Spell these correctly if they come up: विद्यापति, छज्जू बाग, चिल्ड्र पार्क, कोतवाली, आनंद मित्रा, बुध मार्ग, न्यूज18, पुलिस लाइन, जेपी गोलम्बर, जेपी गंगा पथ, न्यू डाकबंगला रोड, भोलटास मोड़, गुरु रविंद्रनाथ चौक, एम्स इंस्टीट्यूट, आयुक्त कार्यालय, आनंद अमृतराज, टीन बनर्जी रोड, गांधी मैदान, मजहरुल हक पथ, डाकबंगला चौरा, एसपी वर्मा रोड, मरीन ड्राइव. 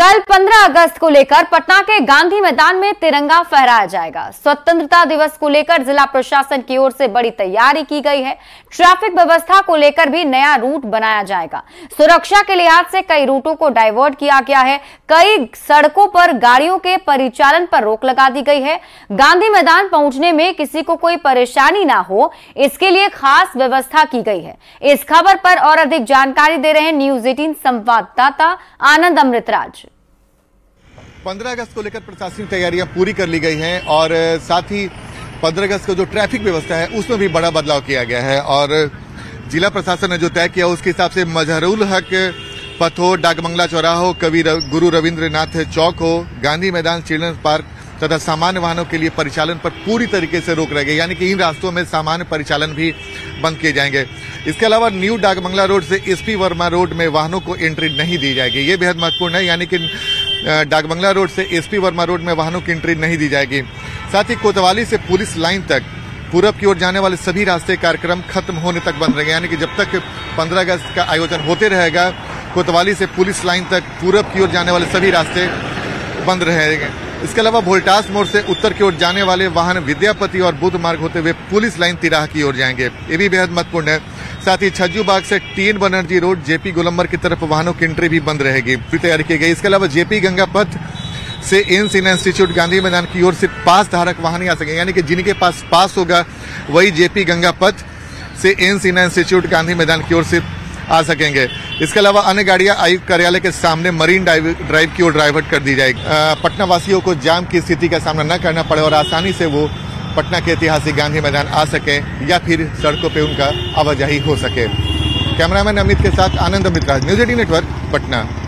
कल 15 अगस्त को लेकर पटना के गांधी मैदान में तिरंगा फहराया जाएगा। स्वतंत्रता दिवस को लेकर जिला प्रशासन की ओर से बड़ी तैयारी की गई है। ट्रैफिक व्यवस्था को लेकर भी नया रूट बनाया जाएगा। सुरक्षा के लिहाज से कई रूटों को डाइवर्ट किया गया है। कई सड़कों पर गाड़ियों के परिचालन पर रोक लगा दी गई है। गांधी मैदान पहुंचने में किसी को कोई परेशानी ना हो, इसके लिए खास व्यवस्था की गई है। इस खबर पर और अधिक जानकारी दे रहे हैं न्यूज18 संवाददाता आनंद अमृतराज। 15 अगस्त को लेकर प्रशासनिक तैयारियां पूरी कर ली गई हैं और साथ ही 15 अगस्त को जो ट्रैफिक व्यवस्था है उसमें भी बड़ा बदलाव किया गया है और जिला प्रशासन ने जो तय किया उसके हिसाब से मजहरुल हक पथ हो, डाकबंगला चौरा हो, गुरु रविंद्रनाथ चौक हो, गांधी मैदान, चिल्ड्र पार्क तथा सामान्य वाहनों के लिए परिचालन पर पूरी तरीके से रोक रहेगी, यानी कि इन रास्तों में सामान्य परिचालन भी बंद किए जाएंगे। इसके अलावा न्यू डाकबंगला रोड से एसपी वर्मा रोड में वाहनों को एंट्री नहीं दी जाएगी। ये बेहद महत्वपूर्ण है, यानी कि डाकबंगला रोड से एसपी वर्मा रोड में वाहनों की एंट्री नहीं दी जाएगी। साथ ही कोतवाली से पुलिस लाइन तक पूरब की ओर जाने वाले सभी रास्ते कार्यक्रम खत्म होने तक बंद रहेंगे, यानी कि जब तक 15 अगस्त का आयोजन होते रहेगा कोतवाली से पुलिस लाइन तक पूरब की ओर जाने वाले सभी रास्ते बंद रहेंगे। इसके अलावा भोलटास मोड़ से उत्तर की ओर जाने वाले वाहन विद्यापति और बुध मार्ग होते हुए पुलिस लाइन तिराह की ओर जाएंगे, ये भी बेहद महत्वपूर्ण है। साथ ही छज्जू बाग से टीन बनर्जी रोड, जेपी गोलम्बर की तरफ वाहनों की एंट्री भी बंद रहेगी, फिर तैयारी की गई। इसके अलावा जेपी गंगा पथ से एम्स इंस्टीट्यूट गांधी मैदान की ओर सिर्फ पास धारक वाहन ही आ सकेंगे, यानी कि जिनके पास पास होगा वही जेपी गंगा पथ से एम्स इंस्टीट्यूट गांधी मैदान की ओर सिर्फ आ सकेंगे। इसके अलावा अन्य गाड़ियां आयुक्त कार्यालय के सामने मरीन ड्राइव की ओर डाइवर्ट कर दी जाएगी। पटना वासियों को जाम की स्थिति का सामना न करना पड़े और आसानी से वो पटना के ऐतिहासिक गांधी मैदान आ सके या फिर सड़कों पे उनका आवाजाही हो सके। कैमरामैन अमित के साथ आनंद मित्रा, न्यूज18 नेटवर्क, पटना।